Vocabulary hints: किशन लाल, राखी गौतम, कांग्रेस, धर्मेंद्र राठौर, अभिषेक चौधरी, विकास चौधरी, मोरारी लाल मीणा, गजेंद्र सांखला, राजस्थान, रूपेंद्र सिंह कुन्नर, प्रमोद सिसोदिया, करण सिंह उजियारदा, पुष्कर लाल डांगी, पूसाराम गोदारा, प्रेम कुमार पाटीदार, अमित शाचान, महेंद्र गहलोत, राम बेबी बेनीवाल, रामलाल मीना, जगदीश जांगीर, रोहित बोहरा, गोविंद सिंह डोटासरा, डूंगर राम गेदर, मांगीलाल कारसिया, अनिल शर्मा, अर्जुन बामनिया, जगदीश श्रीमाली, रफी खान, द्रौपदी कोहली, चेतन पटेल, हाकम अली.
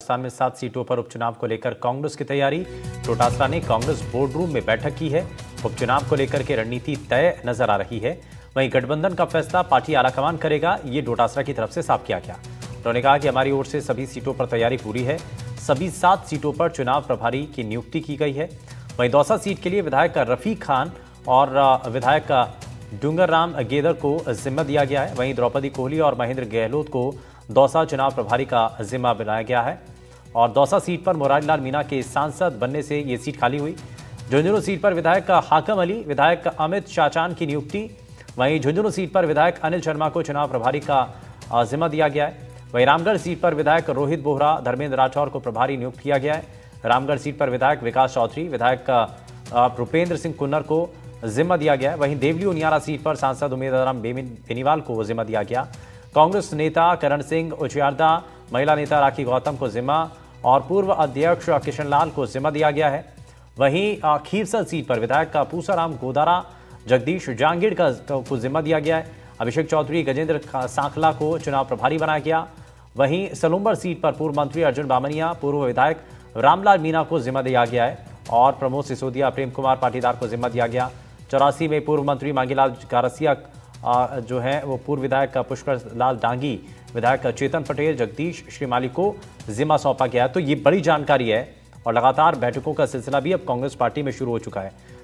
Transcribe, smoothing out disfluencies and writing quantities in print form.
राजस्थान में 7 सीटों पर उपचुनाव को लेकर कांग्रेस की तैयारी। चौटासरा ने कांग्रेस बोर्ड रूम में बैठक की है। उपचुनाव को लेकर के रणनीति तय नजर आ रही है। वहीं गठबंधन का फैसला पार्टी आलाकमान करेगा, ये डोटासरा की तरफ से साफ किया गया। उन्होंने कहा कि हमारी ओर से सभी सीटों पर तैयारी पूरी है। सभी 7 सीटों पर चुनाव प्रभारी की नियुक्ति की गई है। वहीं दौसा सीट के लिए विधायक रफी खान और विधायक डूंगर राम गेदर को जिम्मा दिया गया है। वहीं द्रौपदी कोहली और महेंद्र गहलोत को दौसा चुनाव प्रभारी का जिम्मा बनाया गया है। और दौसा सीट पर मोरारी लाल मीणा के सांसद बनने से ये सीट खाली हुई। झुंझुनू सीट पर विधायक हाकम अली, विधायक अमित शाचान की नियुक्ति। वहीं झुंझुनू सीट पर विधायक अनिल शर्मा को चुनाव प्रभारी का जिम्मा दिया गया है। वहीं रामगढ़ सीट पर विधायक रोहित बोहरा, धर्मेंद्र राठौर को प्रभारी नियुक्त किया गया है। रामगढ़ सीट पर विधायक विकास चौधरी, विधायक रूपेंद्र सिंह कुन्नर को जिम्मा दिया गया है। वहीं देवली उनियारा सीट पर सांसद राम बेबी बेनीवाल को जिम्मा दिया गया। कांग्रेस नेता करण सिंह उजियारदा, महिला नेता राखी गौतम को जिम्मा और पूर्व अध्यक्ष किशन लाल को जिम्मा दिया गया है। वहीं खीरसर सीट पर विधायक का पूसाराम गोदारा, जगदीश जांगीर को जिम्मा दिया गया है। अभिषेक चौधरी, गजेंद्र सांखला को चुनाव प्रभारी बनाया गया। वहीं सलूम्बर सीट पर पूर्व मंत्री अर्जुन बामनिया, पूर्व विधायक रामलाल मीना को जिम्मा दिया गया है और प्रमोद सिसोदिया, प्रेम कुमार पाटीदार को जिम्मा दिया गया। 84 में पूर्व मंत्री मांगीलाल कारसिया जो हैं वो पूर्व विधायक पुष्कर लाल डांगी, विधायक चेतन पटेल, जगदीश श्रीमाली को जिम्मा सौंपा गया। तो ये बड़ी जानकारी है और लगातार बैठकों का सिलसिला भी अब कांग्रेस पार्टी में शुरू हो चुका है।